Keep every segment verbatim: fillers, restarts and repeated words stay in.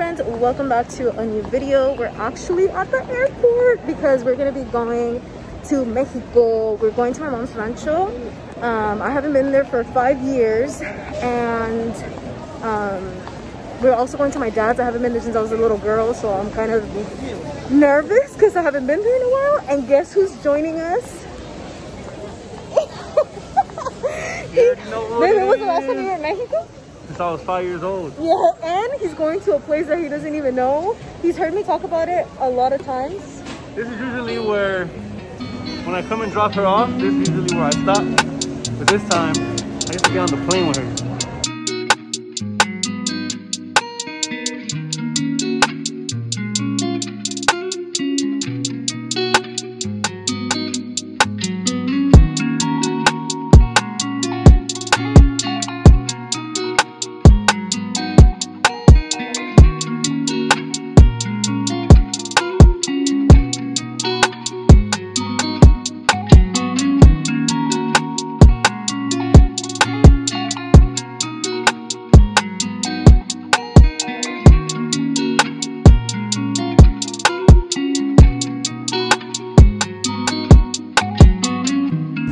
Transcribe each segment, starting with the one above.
friends, welcome back to a new video. We're actually at the airport because we're gonna be going to Mexico. We're going to my mom's rancho. um I haven't been there for five years, and um we're also going to my dad's. I haven't been there since I was a little girl, so I'm kind of nervous because I haven't been there in a while. And guess who's joining us? You know what? Baby, what's the last time you were in Mexico? Since I was five years old. Yeah, and he's going to a place that he doesn't even know. He's heard me talk about it a lot of times. This is usually where, when I come and drop her off, this is usually where I stop. But this time, I get to get on the plane with her.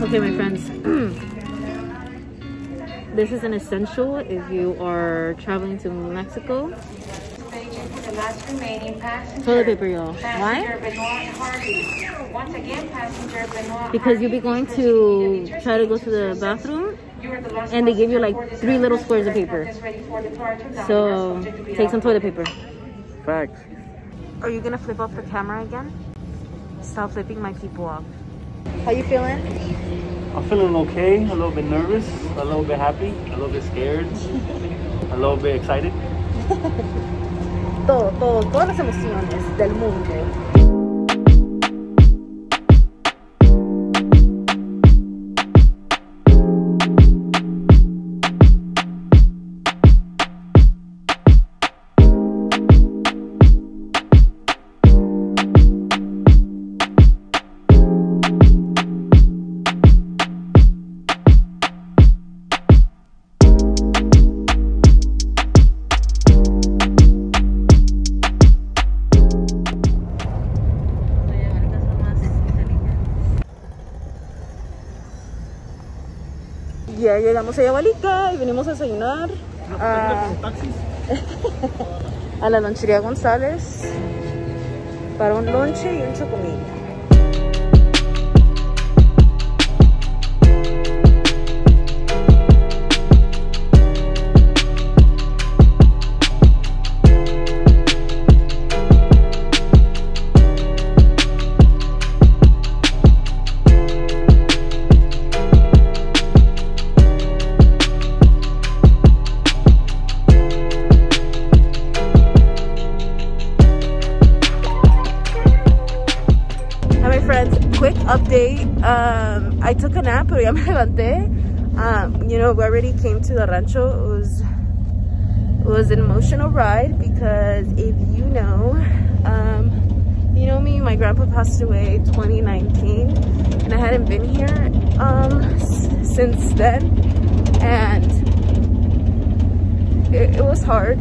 Okay, my friends, this is an essential if you are traveling to Mexico. Toilet paper, y'all. Why? Because you'll be going to try to go to the bathroom, and they give you like three little squares of paper. So take some toilet paper. Facts. Are you gonna flip off the camera again? Stop flipping my people off. How you feeling? I'm feeling okay. A little bit nervous, a little bit happy, a little bit scared, a little bit excited. Todo, todo, todas las emociones del mundo. Ya llegamos a Yahualica y venimos a desayunar a, a la lonchería González para un lonche y un chocomil. Update. um I took a nap, pero ya me levanté. Um you know, we already came to the rancho. It was it was an emotional ride because, if you know, um you know me, my grandpa passed away twenty nineteen, and I hadn't been here um since then, and it, it was hard,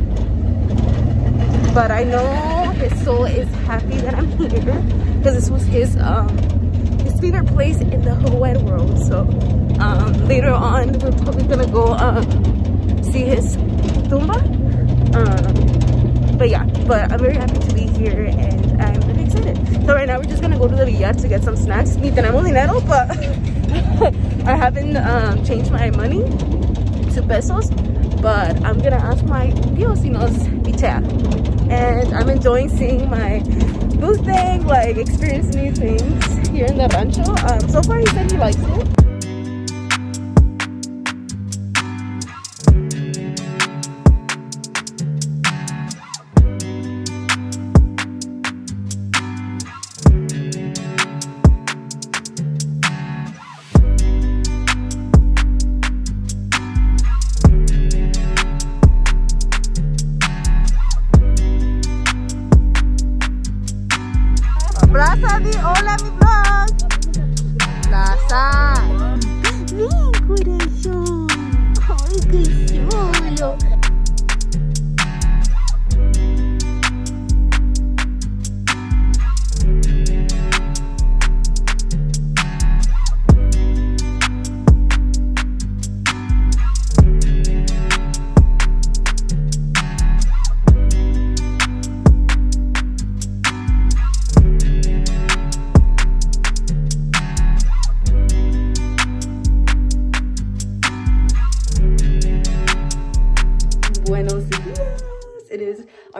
but I know his soul is happy that I'm here because this was his um favorite place in the whole wide world. So um, later on, we're probably gonna go um, see his tumba. Um, but yeah, but I'm very happy to be here, and I'm really excited. So right now, we're just gonna go to the villa to get some snacks. Ni tenemos dinero, but I haven't um, changed my money to pesos. But I'm gonna ask my tío si nos pichea. And I'm enjoying seeing my booth thing, like experience new things here in the rancho. Um, so far, he said he likes it. Hola mi vlog. Plaza. Ven, corazón. Ay, qué chulo.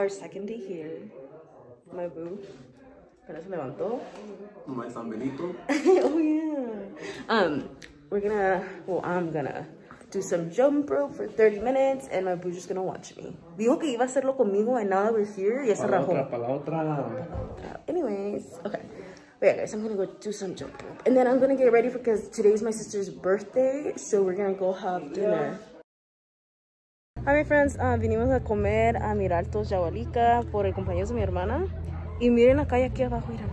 our second day here. My boo. Pero se levantó. My son Benito. Oh yeah. Um, we're gonna, well, I'm gonna do some jump rope for thirty minutes and my boo's just gonna watch me. Dijo que iba a hacerlo conmigo and now that we're here, ya se rajó. Para la otra. Anyways, okay. But yeah guys, I'm gonna go do some jump rope. And then I'm gonna get ready because today's my sister's birthday, so we're gonna go have dinner. Yeah. All right friends, uh, vinimos a comer a Miralto's Yahualica por el cumpleaños de mi hermana. Y miren la calle aquí abajo, miren.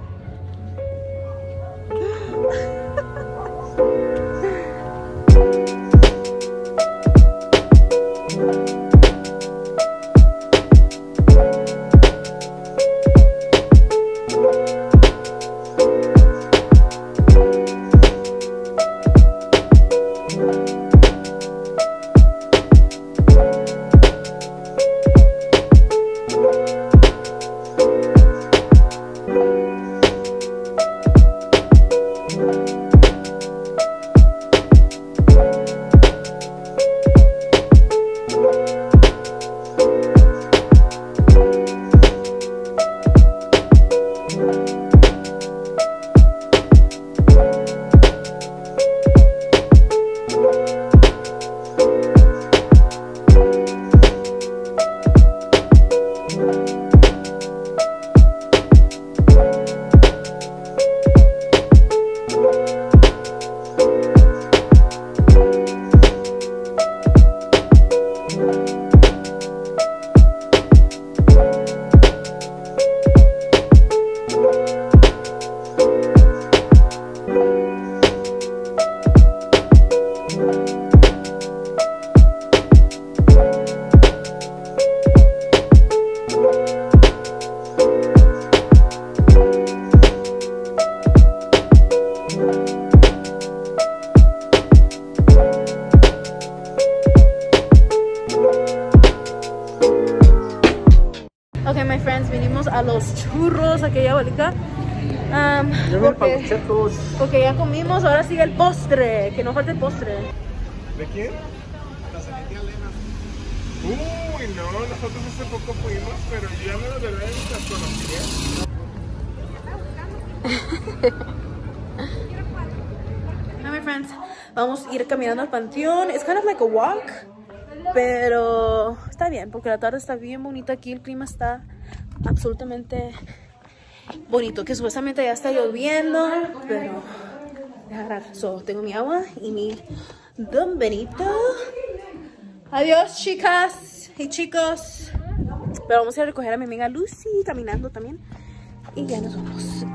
A los churros, aquella abuelita. Um, porque, porque ya comimos, ahora sigue el postre. Que no falte el postre. ¿De quién? La Sanitía Elena. Uy, no, nosotros hace poco fuimos, pero yo ya me lo debí las conocía. Hi, my friends. Vamos a ir caminando al panteón. It's kind of like a walk, pero está bien, porque la tarde está bien bonita aquí, el clima está absolutamente bonito, que supuestamente ya está lloviendo, pero so, tengo mi agua y mi Don Benito. Adiós chicas y chicos, pero vamos a ir a recoger a mi amiga Lucy caminando también y ya nos vamos.